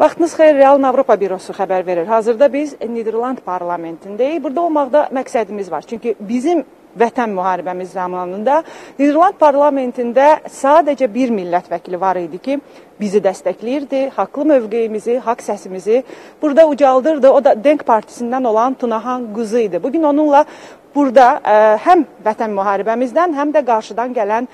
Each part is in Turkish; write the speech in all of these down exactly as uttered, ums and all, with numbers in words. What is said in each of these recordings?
Vaxtınız xeyir, Realın Avropa Bürosu xəbər verir. Hazırda biz Niderland parlamentindəyik. Burada olmaqda məqsədimiz var. Çünki bizim vətən müharibəmiz zamanında Niderland parlamentində sadəcə bir millət vəkili var idi ki, bizi dəstəkləyirdi, haqlı mövqeyimizi, haqq səsimizi burada ucaldırdı. O da Denk Partisindən olan Tunahan Kuzu idi. Bugün onunla burada həm vətən müharibəmizdən, həm də qarşıdan gələn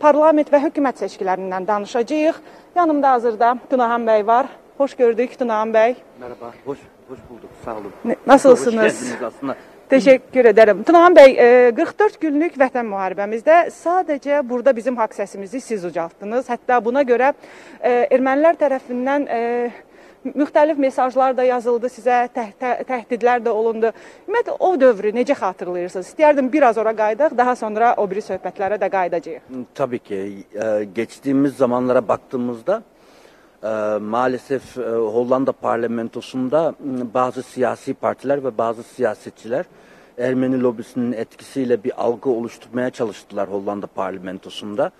parlament və hökumət seçkilərindən danışacağıq. Yanımda hazırda Tunahan bəy var. Hoş gördük Tunahan Bey. Merhaba, hoş, hoş bulduk, sağ olun. Nasılsınız? Teşekkür ederim. Tunahan Bey, qırx dörd günlük vətən müharibəmizdə sadəcə burada bizim haqq səsimizi siz ucaltdınız. Hətta buna görə ermənilər tərəfindən müxtəlif mesajlar da yazıldı sizə, təhdidlər də olundu. Ümumiyyətlə, o dövrü necə xatırlayırsınız? İstəyərdim biraz ora qayıdaq, daha sonra o biri söhbətlərə də qayıdacağıq. Tabii ki, geçtiğimiz zamanlara baktığımızda Ee, maalesef e, Hollanda parlamentosunda bazı siyasi partiler ve bazı siyasetçiler Ermeni lobisinin etkisiyle bir algı oluşturmaya çalıştılar Hollanda parlamentosunda.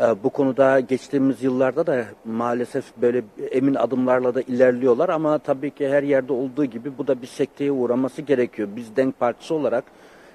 Ee, bu konuda geçtiğimiz yıllarda da maalesef böyle emin adımlarla da ilerliyorlar ama tabii ki her yerde olduğu gibi bu da bir sekteye uğraması gerekiyor. Biz Denk Partisi olarak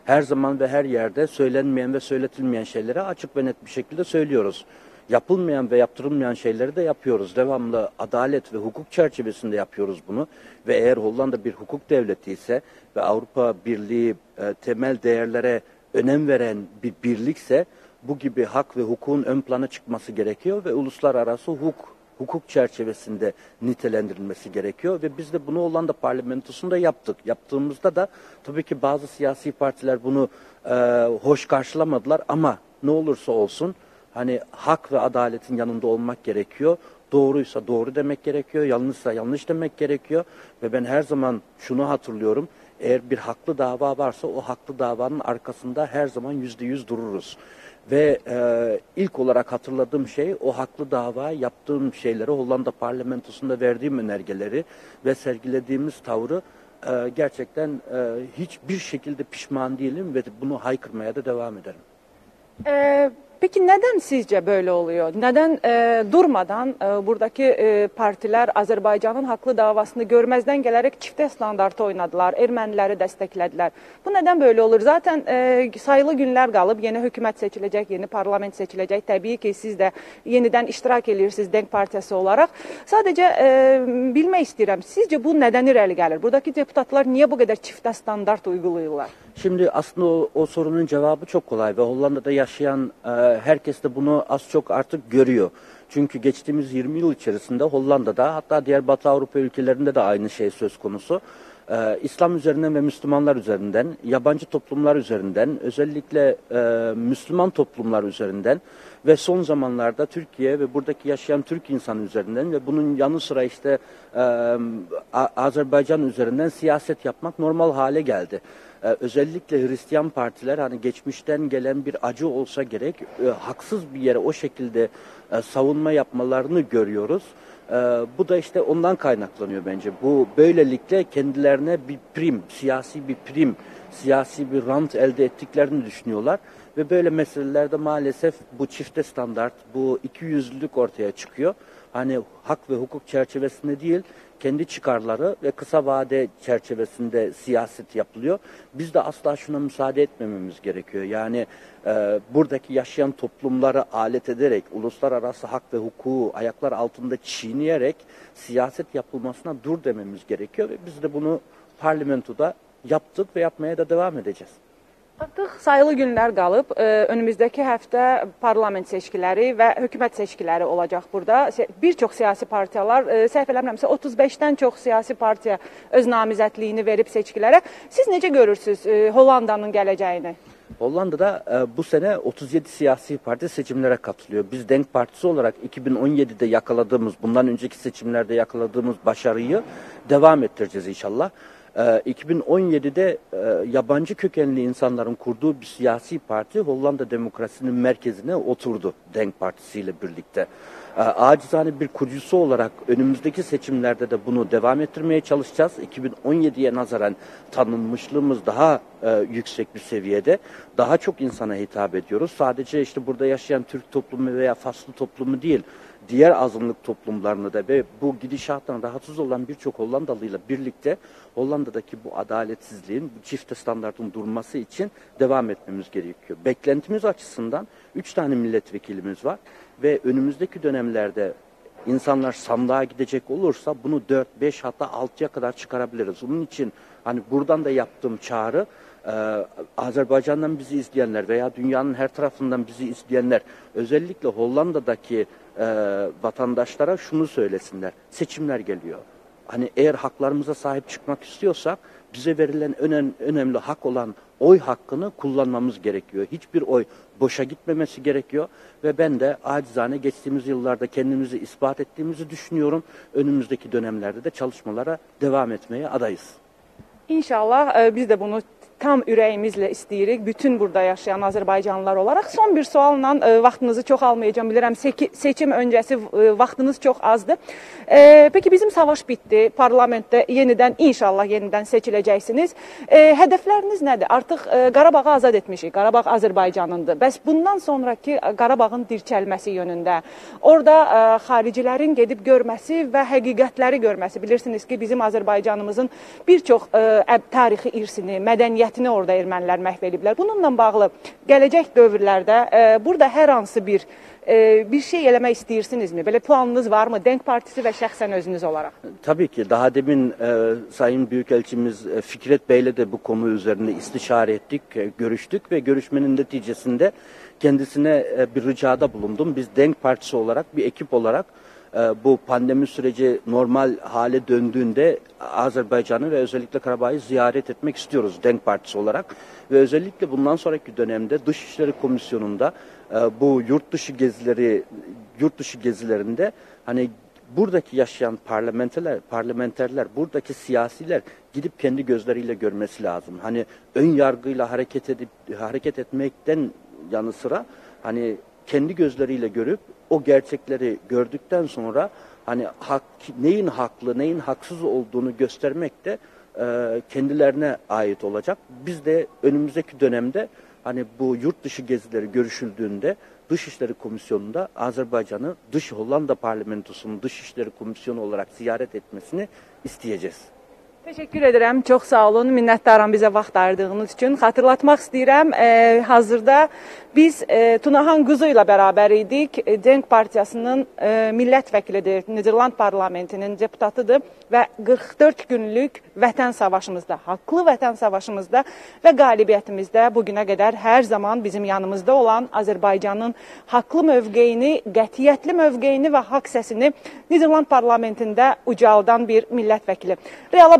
her zaman ve her yerde söylenmeyen ve söyletilmeyen şeylere açık ve net bir şekilde söylüyoruz. Yapılmayan ve yaptırılmayan şeyleri de yapıyoruz. Devamlı adalet ve hukuk çerçevesinde yapıyoruz bunu. Ve eğer Hollanda bir hukuk devleti ise ve Avrupa Birliği e, temel değerlere önem veren bir birlikse bu gibi hak ve hukukun ön plana çıkması gerekiyor ve uluslararası hukuk, hukuk çerçevesinde nitelendirilmesi gerekiyor. Ve biz de bunu Hollanda parlamentosunda yaptık. Yaptığımızda da tabii ki bazı siyasi partiler bunu e, hoş karşılamadılar ama ne olursa olsun hani hak ve adaletin yanında olmak gerekiyor. Doğruysa doğru demek gerekiyor. Yanlışsa yanlış demek gerekiyor. Ve ben her zaman şunu hatırlıyorum. Eğer bir haklı dava varsa o haklı davanın arkasında her zaman yüzde yüz dururuz. Ve e, ilk olarak hatırladığım şey o haklı dava yaptığım şeyleri, Hollanda parlamentosunda verdiğim önergeleri ve sergilediğimiz tavrı e, gerçekten e, hiçbir şekilde pişman değilim ve bunu haykırmaya da devam ederim. Evet. Peki neden sizce böyle oluyor? Neden e, durmadan e, buradaki e, partiler Azerbaycan'ın haklı davasını görmezden gelerek çifte standartı oynadılar, Ermenileri desteklediler? Bu neden böyle olur? Zaten e, sayılı günler kalıp yeni hükümet seçilecek, yeni parlament seçilecek. Tabii ki siz de yeniden iştirak edirsiniz Denk Partisi olarak. Sadece e, bilmek istedim, sizce bu neden irəli gəlir? Buradaki deputatlar niye bu kadar çifte standart uyguluyorlar? Şimdi aslında o, o sorunun cevabı çok kolay ve Hollanda'da yaşayan e, herkes de bunu az çok artık görüyor. Çünkü geçtiğimiz yirmi yıl içerisinde Hollanda'da hatta diğer Batı Avrupa ülkelerinde de aynı şey söz konusu. Ee, İslam üzerinden ve Müslümanlar üzerinden, yabancı toplumlar üzerinden, özellikle e, Müslüman toplumlar üzerinden ve son zamanlarda Türkiye ve buradaki yaşayan Türk insanı üzerinden ve bunun yanı sıra işte e, Azerbaycan üzerinden siyaset yapmak normal hale geldi. Ee, özellikle Hristiyan partiler hani geçmişten gelen bir acı olsa gerek e, haksız bir yere o şekilde e, savunma yapmalarını görüyoruz. E, bu da işte ondan kaynaklanıyor bence. Bu böylelikle kendilerine bir prim, siyasi bir prim, siyasi bir rant elde ettiklerini düşünüyorlar. Ve böyle meselelerde maalesef bu çifte standart, bu ikiyüzlülük ortaya çıkıyor. Hani hak ve hukuk çerçevesinde değil, kendi çıkarları ve kısa vade çerçevesinde siyaset yapılıyor. Biz de asla şuna müsaade etmememiz gerekiyor. Yani e, buradaki yaşayan toplumları alet ederek, uluslararası hak ve hukuku ayaklar altında çiğneyerek siyaset yapılmasına dur dememiz gerekiyor. Ve biz de bunu parlamentoda yaptık ve yapmaya da devam edeceğiz. Artıq sayılı günlər qalıb, önümüzdəki həftə parlament seçkiləri və hökumət seçkiləri olacaq burada. Bir çox siyasi partiyalar, səhv eləmirəmsə otuz beşdən çox siyasi partiya öz namizədliyini verib seçkilərə. Siz necə görürsünüz Hollandanın gələcəyini? Hollanda'da bu sene otuz yedi siyasi parti seçimlere katılıyor. Biz Denk Partisi olarak iki bin on yedide yakaladığımız, bundan önceki seçimlerde yakaladığımız başarıyı devam ettireceğiz inşallah. iki bin on yedide yabancı kökenli insanların kurduğu bir siyasi parti Hollanda demokrasinin merkezine oturdu Denk Partisi ile birlikte. Acizane bir kurucusu olarak önümüzdeki seçimlerde de bunu devam ettirmeye çalışacağız. iki bin on yediye nazaran tanınmışlığımız daha e, yüksek bir seviyede. Daha çok insana hitap ediyoruz. Sadece işte burada yaşayan Türk toplumu veya Faslı toplumu değil. diğer azınlık toplumlarını da ve bu gidişattan rahatsız olan birçok Hollandalıyla birlikte Hollanda'daki bu adaletsizliğin, bu çifte standartın durması için devam etmemiz gerekiyor. Beklentimiz açısından üç tane milletvekilimiz var ve önümüzdeki dönemlerde İnsanlar sandığa gidecek olursa bunu dört beş hatta altıya kadar çıkarabiliriz. Bunun için hani buradan da yaptığım çağrı e, Azerbaycan'dan bizi izleyenler veya dünyanın her tarafından bizi izleyenler özellikle Hollanda'daki e, vatandaşlara şunu söylesinler. Seçimler geliyor. Hani eğer haklarımıza sahip çıkmak istiyorsak bize verilen önem, önemli hak olan oy hakkını kullanmamız gerekiyor. Hiçbir oy boşa gitmemesi gerekiyor ve ben de acizane geçtiğimiz yıllarda kendimizi ispat ettiğimizi düşünüyorum. Önümüzdeki dönemlerde de çalışmalara devam etmeye adayız. İnşallah biz de bunu tam ürəyimizlə istəyirik, bütün burada yaşayan Azərbaycanlılar olaraq. Son bir sualla vaxtınızı çox almayacağım, bilirəm seçim öncəsi vaxtınız çox azdır. E, peki bizim savaş bitdi, parlamentdə yenidən, inşallah yenidən seçiləcəksiniz. E, hədəfləriniz nədir? Artıq Qarabağı azad etmişik, Qarabağ Azərbaycanındır. Bəs bundan sonraki Qarabağın dirçəlməsi yönündə, orada e, xaricilərin gedib görməsi və həqiqətləri görməsi. Bilirsiniz ki, bizim Azərbaycanımızın bir çox e, tarixi irsini, mədəniyyət orada ermənilər məhv ediblər. Bununla bağlı gələcək dövrlərdə e, burada hər hansı bir e, bir şey eləmək istəyirsinizmi? Belə planınız varmı? Denk Partisi və şəxsən özünüz olaraq. Tabii ki, daha demin e, Sayın Büyükelçimiz Fikret Bey'le de bu konu üzerinde istişare ettik, görüştük ve görüşmenin neticesinde kendisine bir ricada bulundum. Biz Denk Partisi olarak, bir ekip olarak bu pandemi süreci normal hale döndüğünde Azerbaycan'ı ve özellikle Karabağ'ı ziyaret etmek istiyoruz Denk Partisi olarak. Ve özellikle bundan sonraki dönemde Dışişleri Komisyonu'nda bu yurt dışı gezileri, yurt dışı gezilerinde hani buradaki yaşayan parlamenterler, parlamenterler, buradaki siyasiler gidip kendi gözleriyle görmesi lazım. Hani ön yargıyla hareket edip hareket etmekten yanı sıra hani kendi gözleriyle görüp o gerçekleri gördükten sonra hani hak, neyin haklı neyin haksız olduğunu göstermek de e, kendilerine ait olacak. Biz de önümüzdeki dönemde hani bu yurt dışı gezileri görüşüldüğünde Dışişleri Komisyonu'nda Azerbaycan'ı dış Hollanda Parlamentosu'nun Dışişleri Komisyonu olarak ziyaret etmesini isteyeceğiz. Təşəkkür edirəm, çox sağ olun, minnətdaram bizə vaxt ayırdığınız üçün. Xatırlatmaq istəyirəm, e, hazırda biz e, Tunahan Kuzu ilə bərabər idik. Denk Partiyasının e, millət vəkilidir, Niderland Parlamentinin deputatıdır və qırx dörd günlük vətən savaşımızda, haqlı vətən savaşımızda və qalibiyyətimizdə bugünə qədər hər zaman bizim yanımızda olan Azərbaycanın haqlı mövqeyini, qətiyyətli mövqeyini və haqq səsini Niderland Parlamentində ucaldan bir millət vəkili. Reala